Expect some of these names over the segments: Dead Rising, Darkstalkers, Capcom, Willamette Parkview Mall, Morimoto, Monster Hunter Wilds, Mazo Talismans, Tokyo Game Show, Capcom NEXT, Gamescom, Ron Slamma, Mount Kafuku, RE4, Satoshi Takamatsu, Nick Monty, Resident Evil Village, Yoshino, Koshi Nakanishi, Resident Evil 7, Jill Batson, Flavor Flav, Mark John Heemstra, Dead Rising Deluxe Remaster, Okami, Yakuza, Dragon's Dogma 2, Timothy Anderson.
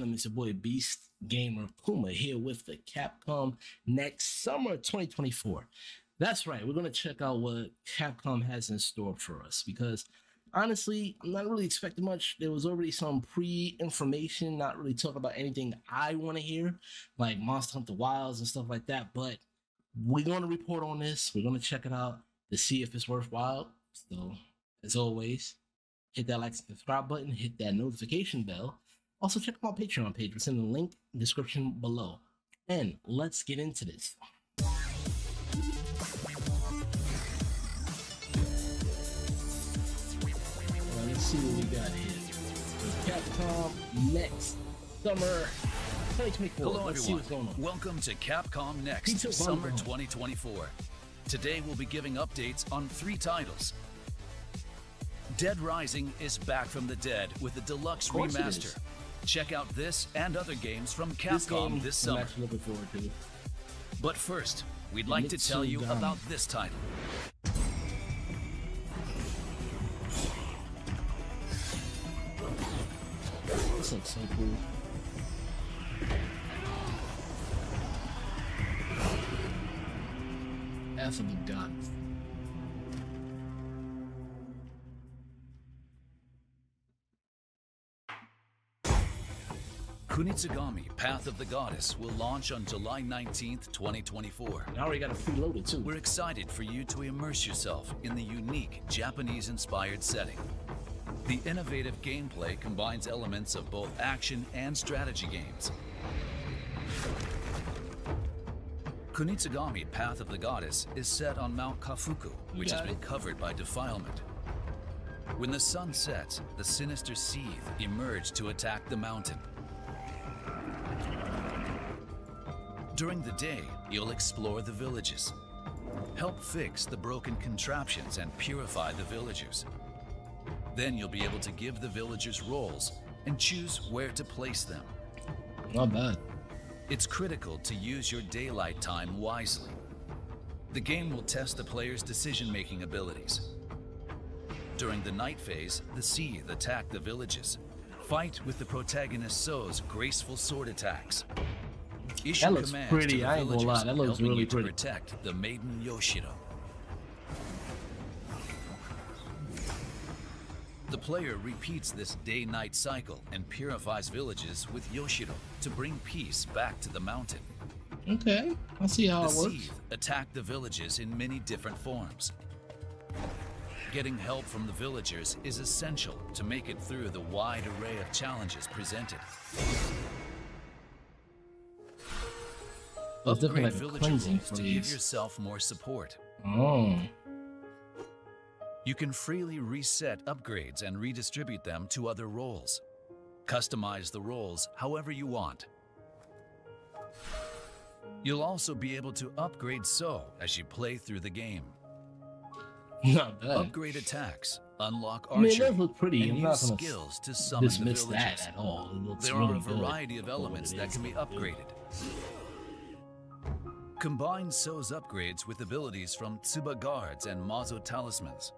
gentlemen, it's your boy Beast Gamer Kuma here with the Capcom next summer 2024. That's right, we're gonna check out what Capcom has in store for us because honestly, I'm not really expecting much. There was already some pre-information, not really talking about anything I want to hear, like Monster Hunter Wilds and stuff like that. But we're going to report on this. We're going to check it out to see if it's worthwhile. So, as always, hit that like and subscribe button, hit that notification bell. Also, check out my Patreon page. It's in the link in the description below. And let's get into this. See what we got here. Capcom Next Summer 2024. Hello, everyone. See what's going on. Welcome to Capcom Next Summer 2024. Today we'll be giving updates on three titles. Dead Rising is back from the dead with the Deluxe Remaster. Check out this and other games from Capcom this summer. I'm actually looking forward to it. But first, we'd like to tell you about this title. This looks so cool. Absolutely done. Kunitsu-Gami Path of the Goddess will launch on July 19th, 2024. I already got it preloaded too. We're excited for you to immerse yourself in the unique Japanese-inspired setting. The innovative gameplay combines elements of both action and strategy games. Kunitsu-Gami Path of the Goddess is set on Mount Kafuku, which has been covered by defilement. When the sun sets, the sinister seethe emerge to attack the mountain. During the day, you'll explore the villages, help fix the broken contraptions and purify the villagers. Then you'll be able to give the villagers roles and choose where to place them. Not bad. It's critical to use your daylight time wisely. The game will test the player's decision-making abilities. During the night phase, the seethe attack the villages. Fight with the protagonist So's graceful sword attacks. Issue that looks pretty, I ain't gonna lie. That looks really pretty. Protect the maiden Yoshino. The player repeats this day-night cycle and purifies villages with Yoshiro to bring peace back to the mountain. Okay, I see how it works. The seethe attack the villages in many different forms. Getting help from the villagers is essential to make it through the wide array of challenges presented. Well, definitely like cleansing for to give yourself more support. Oh. You can freely reset upgrades and redistribute them to other roles. Customize the roles however you want. You'll also be able to upgrade So as you play through the game. Not bad. Upgrade attacks, unlock archery, and use skills to summon the villagers. That at all. There are a variety of elements that can be upgraded. Combine So's upgrades with abilities from Tsuba Guards and Mazo Talismans.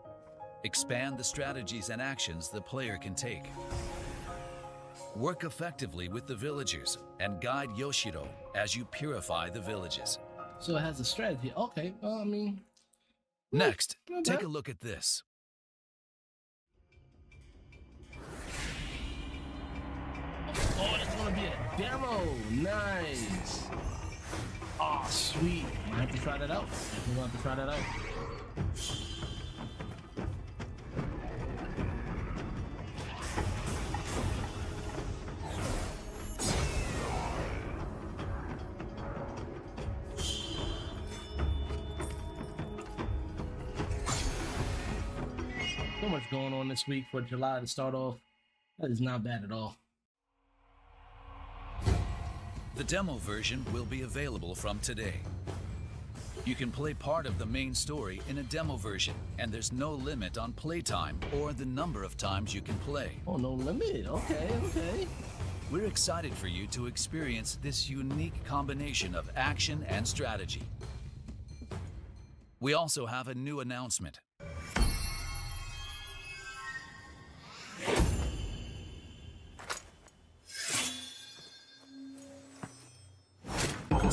Expand the strategies and actions the player can take. Work effectively with the villagers and guide Yoshiro as you purify the villages. So it has a strategy. Okay, well, I mean... Next, take a look at this. Oh, it's gonna be a demo! Nice! Oh, sweet. I have to try that out. I'm gonna have to try that out. So much going on this week for July to start off. That is not bad at all. The demo version will be available from today. You can play part of the main story in a demo version, and there's no limit on playtime or the number of times you can play. Oh, no limit. Okay, okay. We're excited for you to experience this unique combination of action and strategy. We also have a new announcement.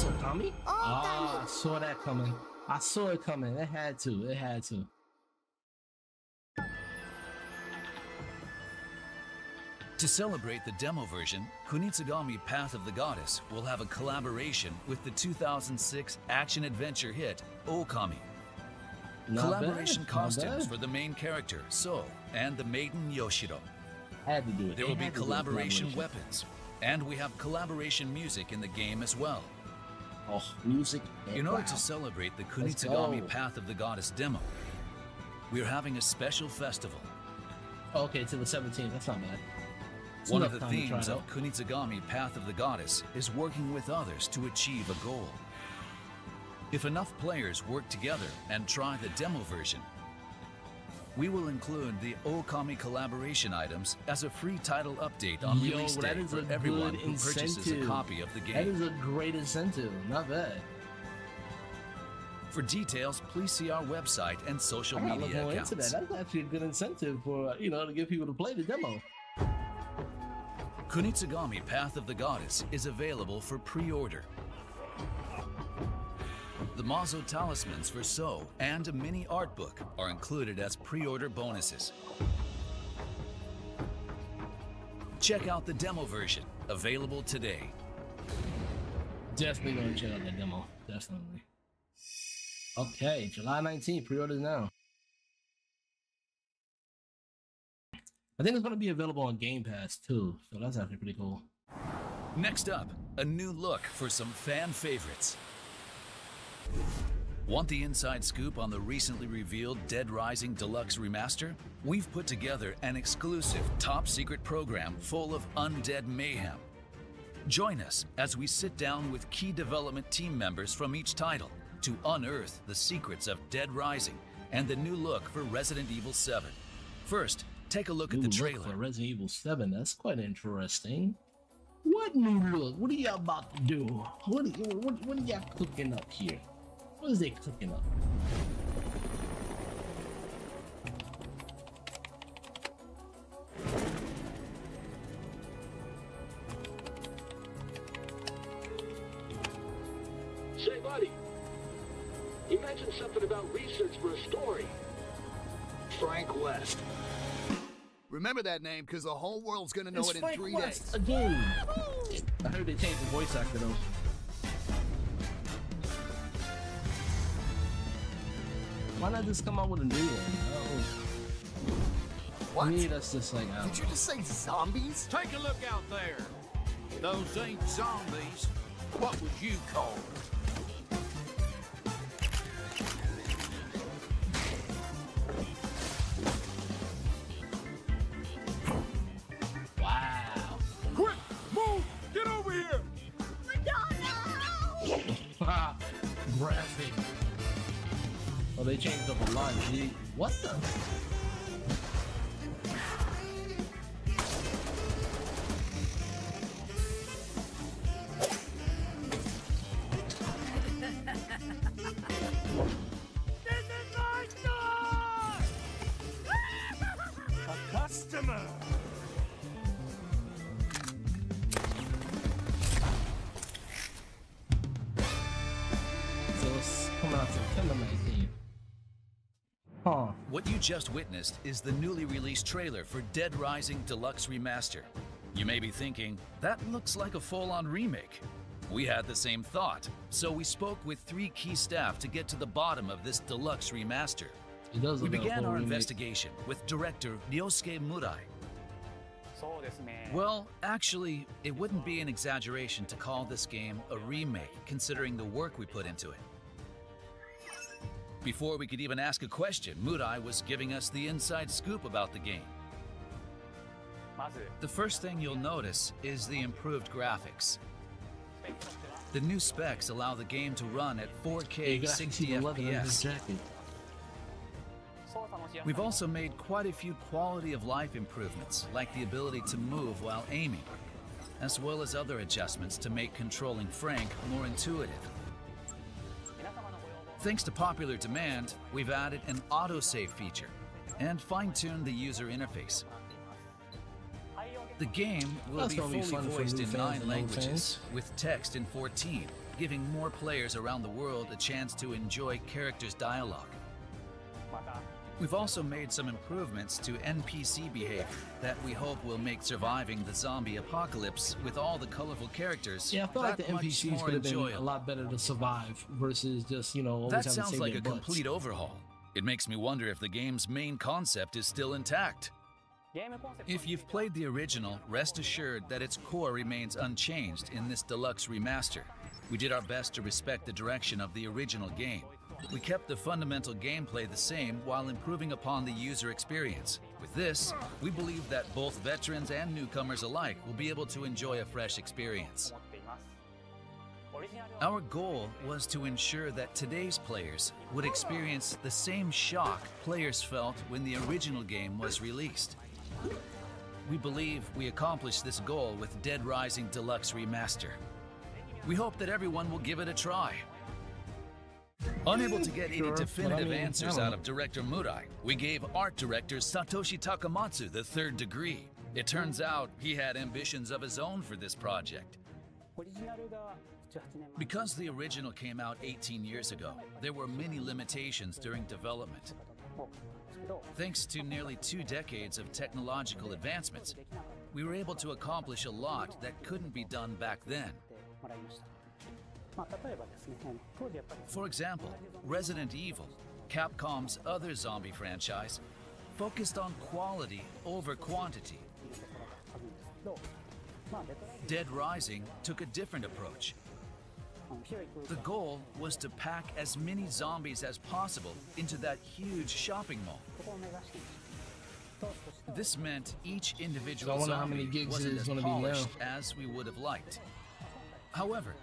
It's Okami? Ah, I saw that coming. I saw it coming. It had to. It had to. To celebrate the demo version, Kunitsu-Gami Path of the Goddess will have a collaboration with the 2006 action-adventure hit Okami. Costumes for the main character, So, and the maiden Yoshiro. There will be collaboration weapons, and we have collaboration music in the game as well. Oh, music. In order to celebrate the Kunitsu-Gami Path of the Goddess demo, we're having a special festival. Okay, till the 17th, that's not bad. One of the themes of Kunitsu-Gami Path of the Goddess is working with others to achieve a goal. If enough players work together and try the demo version, we will include the Okami collaboration items as a free title update on release day for everyone who purchases a copy of the game. That is a great incentive, not bad. For details, please see our website and social media accounts. That's actually a good incentive for, you know, to get people to play the demo. Kunitsu-Gami Path of the Goddess is available for pre-order. The Mazo Talismans for So and a mini art book are included as pre-order bonuses. Check out the demo version, available today. Definitely going to check out the demo, definitely. Okay, July 19th, pre-orders now. I think it's going to be available on Game Pass too, so that's actually pretty cool. Next up, a new look for some fan favorites. Want the inside scoop on the recently revealed Dead Rising Deluxe Remaster? We've put together an exclusive top secret program full of undead mayhem. Join us as we sit down with key development team members from each title to unearth the secrets of Dead Rising and the new look for Resident Evil 7. First, take a look at the trailer. For Resident Evil 7, that's quite interesting. What new look? What are y'all about to do? What are y'all cooking up here? What is they cooking up? Say, buddy, you mentioned something about research for a story. Frank West. Remember that name, because the whole world's gonna know it in 3 days. Again. I heard they changed the voice actor though. Why not just come out with a new one? What? I mean, that's just like. Did you just say zombies? Take a look out there. Those ain't zombies. What would you call them? They changed up a lot, gee. What the? This is my store! A customer! So it's coming out September 19th. What you just witnessed is the newly released trailer for Dead Rising Deluxe Remaster. You may be thinking, that looks like a full-on remake. We had the same thought, so we spoke with three key staff to get to the bottom of this Deluxe Remaster. We began our investigation with director Nyosuke Murai. Well, actually, it wouldn't be an exaggeration to call this game a remake, considering the work we put into it. Before we could even ask a question, Murai was giving us the inside scoop about the game. The first thing you'll notice is the improved graphics. The new specs allow the game to run at 4K 60 FPS. We've also made quite a few quality of life improvements, like the ability to move while aiming, as well as other adjustments to make controlling Frank more intuitive. Thanks to popular demand, we've added an autosave feature and fine-tuned the user interface. The game will be fully voiced in 9 languages, with text in 14, giving more players around the world a chance to enjoy characters' dialogue. We've also made some improvements to NPC behavior that we hope will make surviving the zombie apocalypse with all the colorful characters. Yeah, I feel like the NPCs would have been a lot better to survive versus just, you know, always having the same That sounds like a complete overhaul. It makes me wonder if the game's main concept is still intact. If you've played the original, rest assured that its core remains unchanged in this deluxe remaster. We did our best to respect the direction of the original game. We kept the fundamental gameplay the same while improving upon the user experience. With this, we believe that both veterans and newcomers alike will be able to enjoy a fresh experience. Our goal was to ensure that today's players would experience the same shock players felt when the original game was released. We believe we accomplished this goal with Dead Rising Deluxe Remaster. We hope that everyone will give it a try. Unable to get any definitive answers out of Director Murai, we gave art director Satoshi Takamatsu the third degree. It turns out he had ambitions of his own for this project. Because the original came out 18 years ago, there were many limitations during development. Thanks to nearly 2 decades of technological advancements, we were able to accomplish a lot that couldn't be done back then. For example, Resident Evil, Capcom's other zombie franchise, focused on quality over quantity. Dead Rising took a different approach. The goal was to pack as many zombies as possible into that huge shopping mall. This meant each individual zombie wasn't as polished as we would have liked. However,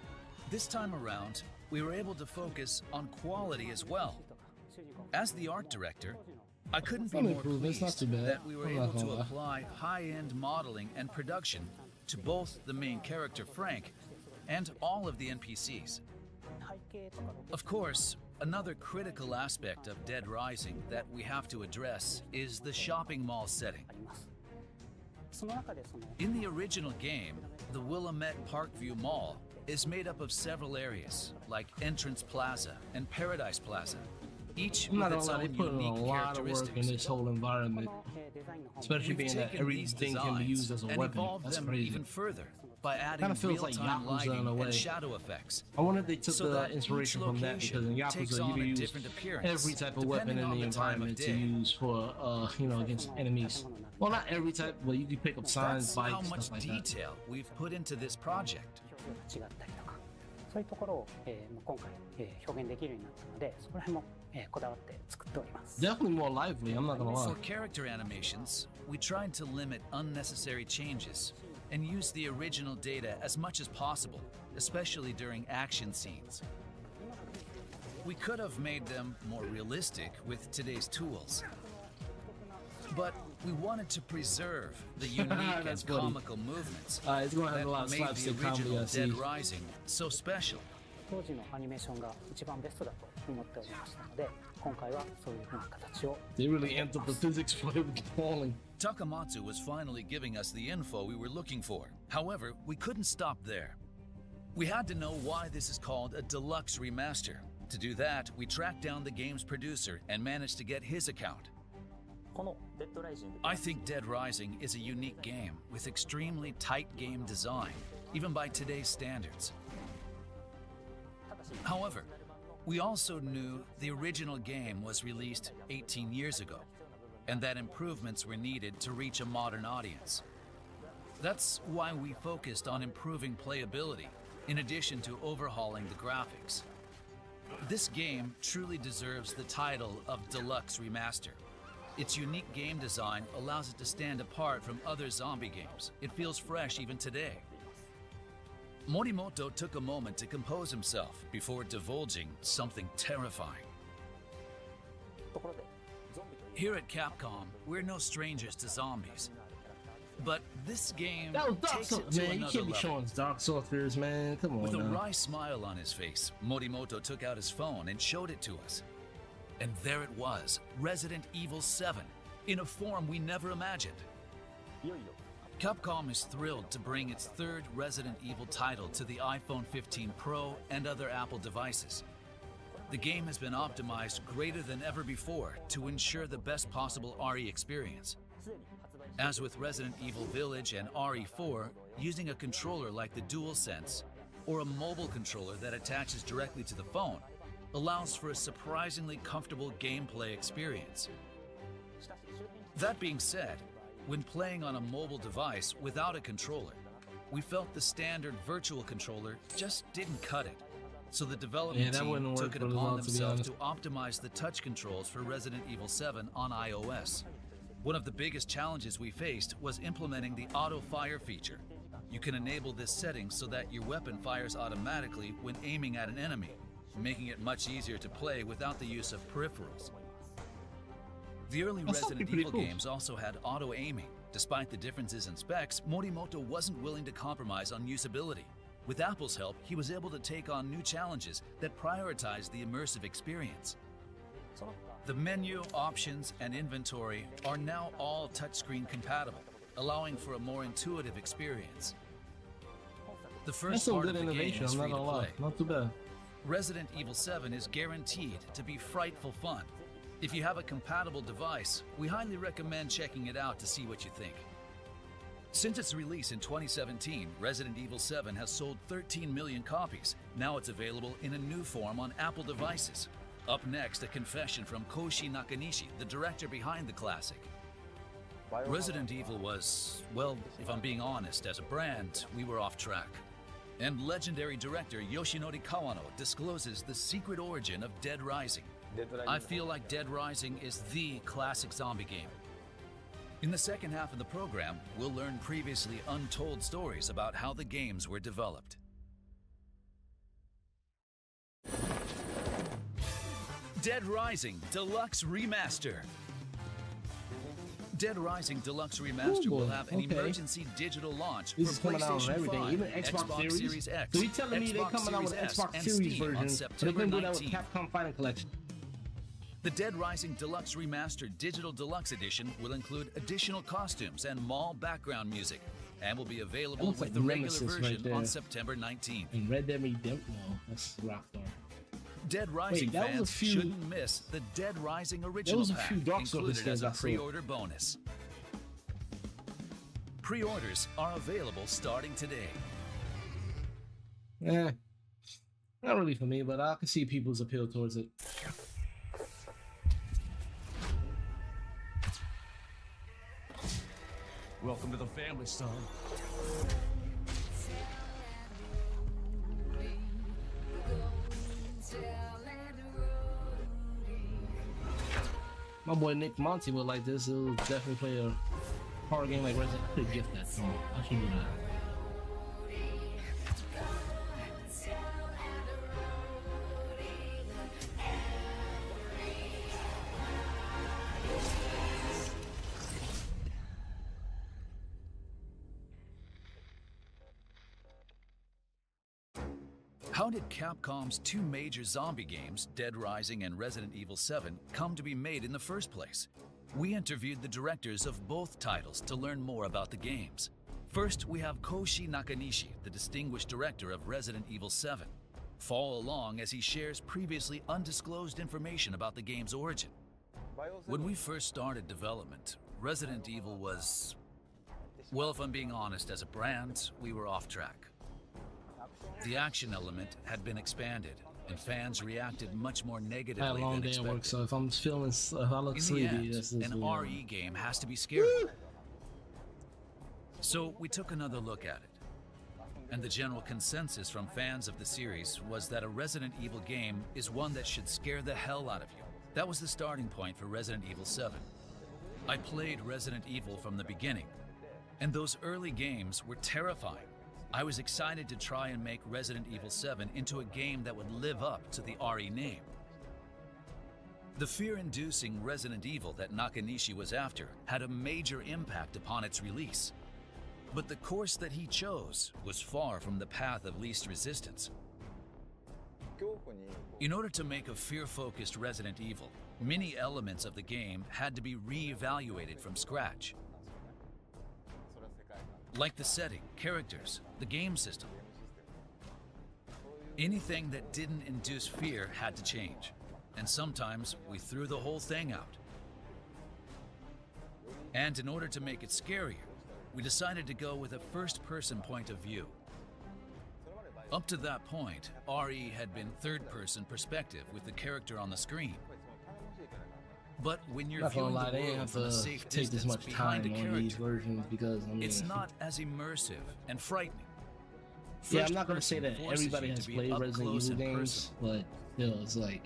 this time around, we were able to focus on quality as well. As the art director, I couldn't be more pleased that we were able to apply high-end modeling and production to both the main character, Frank, and all of the NPCs. Of course, another critical aspect of Dead Rising that we have to address is the shopping mall setting. In the original game, the Willamette Parkview Mall is made up of several areas, like Entrance Plaza and Paradise Plaza. Each with its own unique characteristics. In this whole environment, especially being that everything can be used as a weapon. That's crazy. Even further by adding real-time lighting and shadow effects. I wonder if they took the inspiration from that, because in Yakuza you use every type of weapon in the environment to use for against enemies. Well, not every type, but you can pick up signs, bikes, stuff like that. That's how much detail we've put into this project. Definitely more lively, I'm not gonna lie. For character animations, we tried to limit unnecessary changes and use the original data as much as possible, especially during action scenes. We could have made them more realistic with today's tools, but we wanted to preserve the unique and comical movements that made the original Dead Rising so special. They really entered the physics for falling. Takamatsu was finally giving us the info we were looking for. However, we couldn't stop there. We had to know why this is called a deluxe remaster. To do that, we tracked down the game's producer and managed to get his account. I think Dead Rising is a unique game with extremely tight game design, even by today's standards. However, we also knew the original game was released 18 years ago, and that improvements were needed to reach a modern audience. That's why we focused on improving playability, in addition to overhauling the graphics. This game truly deserves the title of Deluxe Remaster. Its unique game design allows it to stand apart from other zombie games. It feels fresh even today. Morimoto took a moment to compose himself before divulging something terrifying. Here at Capcom, we're no strangers to zombies. But this game takes it to another level. You can't be showing Darkstalkers, man. Come on. With a wry smile on his face, Morimoto took out his phone and showed it to us. And there it was, Resident Evil 7, in a form we never imagined. Capcom is thrilled to bring its third Resident Evil title to the iPhone 15 Pro and other Apple devices. The game has been optimized greater than ever before to ensure the best possible RE experience. As with Resident Evil Village and RE4, using a controller like the DualSense or a mobile controller that attaches directly to the phone allows for a surprisingly comfortable gameplay experience. That being said, when playing on a mobile device without a controller, we felt the standard virtual controller just didn't cut it. So the development team took it upon themselves to optimize the touch controls for Resident Evil 7 on iOS. One of the biggest challenges we faced was implementing the auto fire feature. You can enable this setting so that your weapon fires automatically when aiming at an enemy, making it much easier to play without the use of peripherals. The early Resident Evil games also had auto-aiming. Despite the differences in specs, Morimoto wasn't willing to compromise on usability. With Apple's help, he was able to take on new challenges that prioritized the immersive experience. The menu, options, and inventory are now all touchscreen compatible, allowing for a more intuitive experience. The first part of the game is free to play. Not too bad. Resident Evil 7 is guaranteed to be frightful fun. If you have a compatible device, we highly recommend checking it out to see what you think. Since its release in 2017, Resident Evil 7 has sold 13 million copies. Now it's available in a new form on Apple devices. Up next, a confession from Koshi Nakanishi, the director behind the classic. Resident Evil was, well, if I'm being honest, as a brand, we were off track. And legendary director Yoshinori Kawano discloses the secret origin of Dead Rising. I feel like Dead Rising is the classic zombie game. In the second half of the program, we'll learn previously untold stories about how the games were developed. Dead Rising Deluxe Remaster. Dead Rising Deluxe Remaster will have an emergency digital launch for PlayStation 5, even Xbox Series X, so Xbox Series S, and Steam on September 19th. Capcom Final Collection. The Dead Rising Deluxe Remaster Digital Deluxe Edition will include additional costumes and mall background music, and will be available with the regular version on September 19th. And Red Dead Redemption, no, that's rocked on. Dead Rising fans shouldn't miss the Dead Rising original pack, included as a pre-order bonus. Pre-orders are available starting today. Yeah, not really for me, but I can see people's appeal towards it. Welcome to the family, son. My boy Nick Monty would like this. He'll definitely play a horror game like Resident Evil. I could gift that song. I should do that. How did Capcom's two major zombie games, Dead Rising and Resident Evil 7, come to be made in the first place? We interviewed the directors of both titles to learn more about the games. First, we have Koshi Nakanishi, the distinguished director of Resident Evil 7. Follow along as he shares previously undisclosed information about the game's origin. When we first started development, Resident Evil was... well, if I'm being honest, as a brand, we were off track. The action element had been expanded, and fans reacted much more negatively than expected. Work, so if I'm feeling, if I look sleepy, an RE game has to be scary. So we took another look at it, and the general consensus from fans of the series was that a Resident Evil game is one that should scare the hell out of you. That was the starting point for Resident Evil 7. I played Resident Evil from the beginning, and those early games were terrifying. I was excited to try and make Resident Evil 7 into a game that would live up to the RE name. The fear-inducing Resident Evil that Nakanishi was after had a major impact upon its release. But the course that he chose was far from the path of least resistance. In order to make a fear-focused Resident Evil, many elements of the game had to be re-evaluated from scratch. like the setting, characters, the game system. Anything that didn't induce fear had to change, and sometimes we threw the whole thing out. And in order to make it scarier, we decided to go with a first-person point of view. Up to that point, RE had been third-person perspective with the character on the screen. But when you're viewing the world from a safe distance behind a character, it's not as immersive and frightening. Yeah, I'm not gonna say that everybody has played Resident Evil games, but still, it's like.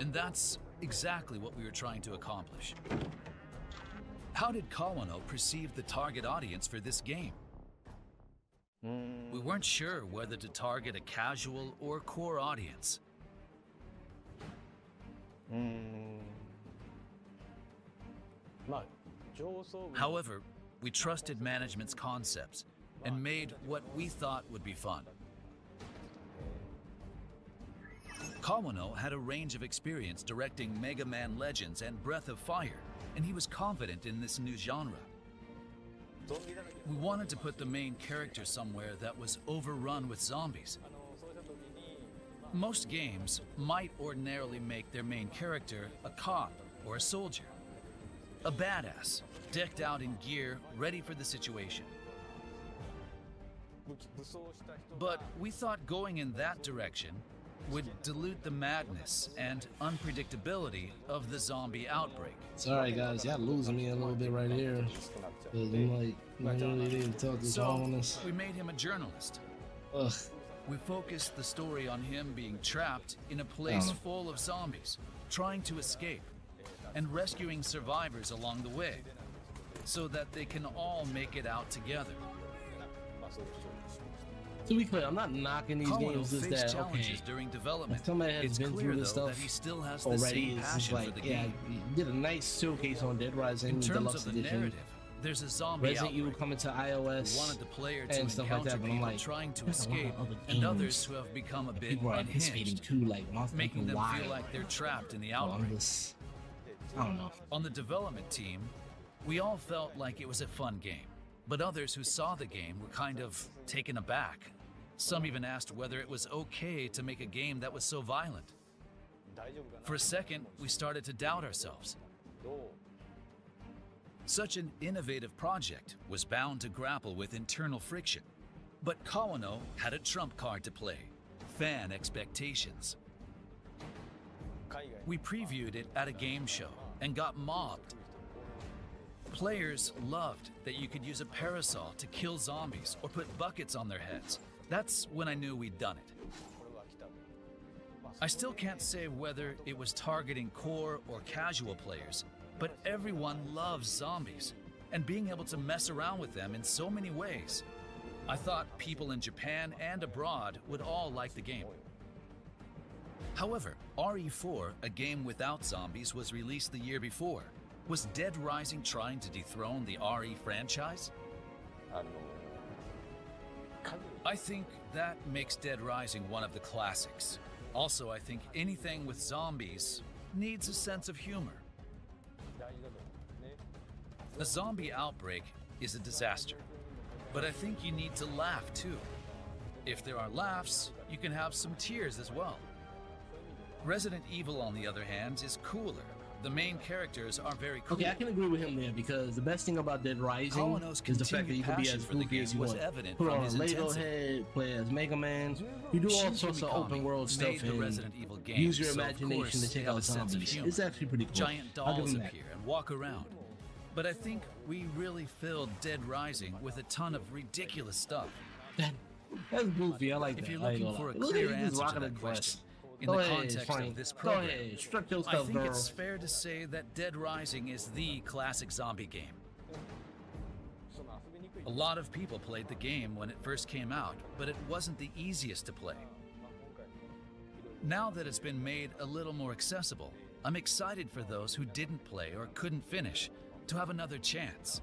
And that's exactly what we were trying to accomplish. How did Kawano perceive the target audience for this game? We weren't sure whether to target a casual or core audience. However, we trusted management's concepts and made what we thought would be fun. Kawano had a range of experience directing Mega Man Legends and Breath of Fire, and he was confident in this new genre. We wanted to put the main character somewhere that was overrun with zombies. Most games might ordinarily make their main character a cop or a soldier. A badass, decked out in gear, ready for the situation. But we thought going in that direction would dilute the madness and unpredictability of the zombie outbreak. Sorry guys, y'all losing me a little bit right here. So we made him a journalist. Ugh. We focused the story on him being trapped in a place full of zombies, trying to escape, and rescuing survivors along the way, so that they can all make it out together. To be clear, I'm not knocking these games as that, okay, during development, somebody has been through this stuff already, it's just like, yeah, you did a nice showcase on Dead Rising Deluxe Edition. There's a zombie Resident Evil coming to iOS and stuff like that, but I'm like, trying to escape and others who have become a bit people are anticipating too, like Monster making them wild. Feel like they're trapped in the outbreak. I don't know. On the development team, we all felt like it was a fun game, but others who saw the game were kind of taken aback. Some even asked whether it was okay to make a game that was so violent. For a second, we started to doubt ourselves. Such an innovative project was bound to grapple with internal friction. But Kawano had a trump card to play, fan expectations. We previewed it at a game show and got mobbed. Players loved that you could use a parasol to kill zombies or put buckets on their heads. That's when I knew we'd done it. I still can't say whether it was targeting core or casual players, but everyone loves zombies, and being able to mess around with them in so many ways. I thought people in Japan and abroad would all like the game. However, RE4, a game without zombies, was released the year before. Was Dead Rising trying to dethrone the RE franchise? I think that makes Dead Rising one of the classics. Also, I think anything with zombies needs a sense of humor. A zombie outbreak is a disaster, but I think you need to laugh too. If there are laughs, you can have some tears as well. Resident Evil, on the other hand, is cooler. The main characters are very cool. Okay, I can agree with him there, because the best thing about Dead Rising is the fact that you can be as goofy as you want. Put on a Lego head, play as Mega Man, you do all sorts of open world stuff and use your imagination to take out zombies. It's actually pretty cool. Giant dolls appear and walk around. But I think we really filled Dead Rising with a ton of ridiculous stuff. That's goofy, I like that. If you're looking for a clear answer to that question, in the context of this program, I think it's fair to say that Dead Rising is the classic zombie game. A lot of people played the game when it first came out, but it wasn't the easiest to play. Now that it's been made a little more accessible, I'm excited for those who didn't play or couldn't finish to have another chance.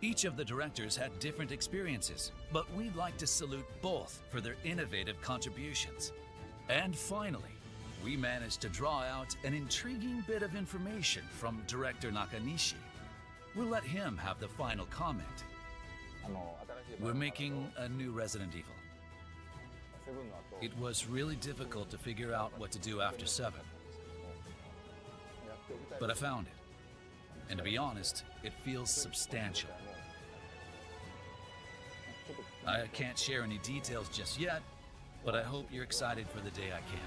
Each of the directors had different experiences, but we'd like to salute both for their innovative contributions. And finally, we managed to draw out an intriguing bit of information from director Nakanishi. We'll let him have the final comment. We're making a new Resident Evil. It was really difficult to figure out what to do after 7. But I found it. And to be honest, it feels substantial. I can't share any details just yet, but I hope you're excited for the day I can.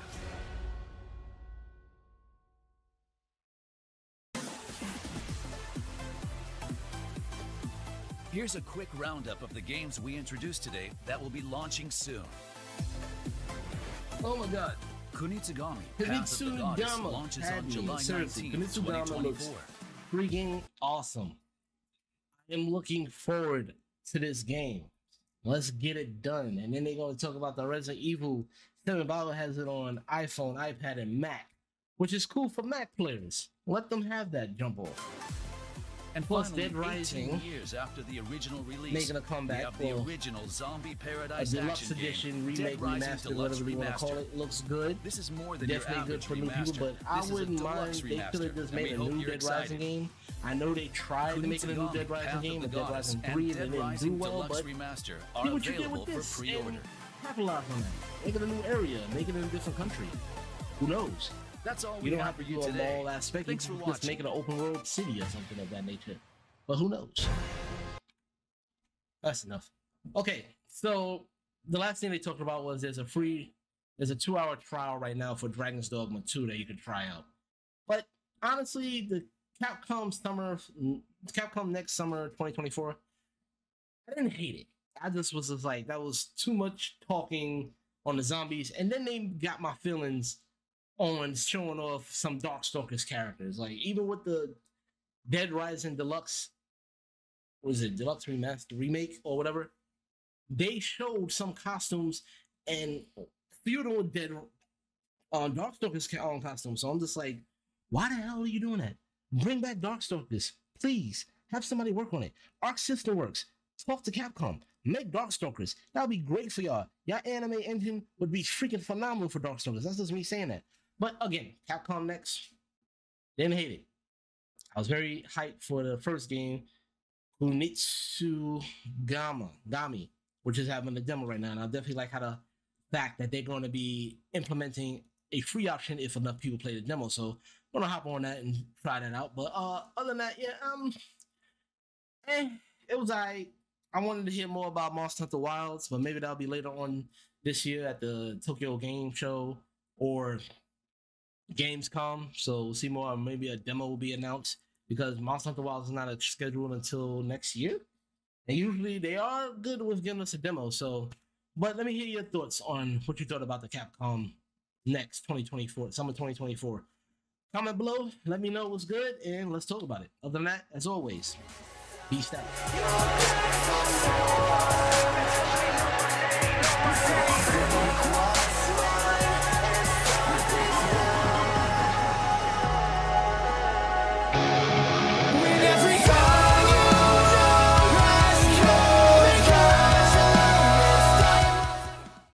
Here's a quick roundup of the games we introduced today that will be launching soon. Oh my god. Kunitsu-Gami Path of the Goddess launches on July 19, 2024. Freaking awesome. I am looking forward to this game. Let's get it done. And then they're going to talk about the Resident Evil 7. Bible has it on iPhone, iPad, and Mac, which is cool for Mac players. Let them have that jump off. And plus, finally, Dead Rising, 18 years after the original release, making a comeback. We have the original Zombie Paradise a deluxe edition game, remake, remaster, whatever you want to call it, looks good. This is more than definitely good for new people, but I wouldn't mind. They could have just made a new Dead Rising game. I know they tried to make a new Dead Rising game, and Dead Rising 3, and they didn't do well. But see what you did with this, and capitalize on that. Make it a new area, make it in a different country. Who knows? That's all we don't have for you today. A mall aspect. Thanks for watching. Just make it an open world city or something of that nature. But who knows? That's enough. Okay, so the last thing they talked about was there's a 2-hour trial right now for Dragon's Dogma 2 that you can try out. But honestly, the Capcom NEXT Summer 2024, I didn't hate it. I just was just like, that was too much talking on the zombies, and then they got my feelings on showing off some Darkstalkers characters. Like, even with the Dead Rising Deluxe, was it Deluxe Remaster, Remake, or whatever, they showed some costumes and feudal Dead Darkstalkers on costumes. So I'm just like, why the hell are you doing that? Bring back Darkstalkers, please. Have somebody work on it. Arc System Works, talk to Capcom. Make Darkstalkers. That would be great for y'all. Y'all anime engine would be freaking phenomenal for Darkstalkers. That's just me saying that. But again, Capcom NEXT, didn't hate it. I was very hyped for the first game, Kunitsu-Gami, which is having a demo right now. And I definitely like how the fact that they're going to be implementing a free option if enough people play the demo. So I'm going to hop on that and try that out. But other than that, yeah, it was like, I wanted to hear more about Monster Hunter Wilds, but maybe that'll be later on this year at the Tokyo Game Show or Gamescom, so we'll see more. Maybe a demo will be announced, because Monster Hunter Wilds is not scheduled until next year, and usually they are good with giving us a demo. So, but let me hear your thoughts on what you thought about the Capcom NEXT 2024, Summer 2024. Comment below, let me know what's good, and let's talk about it. Other than that, as always, peace out.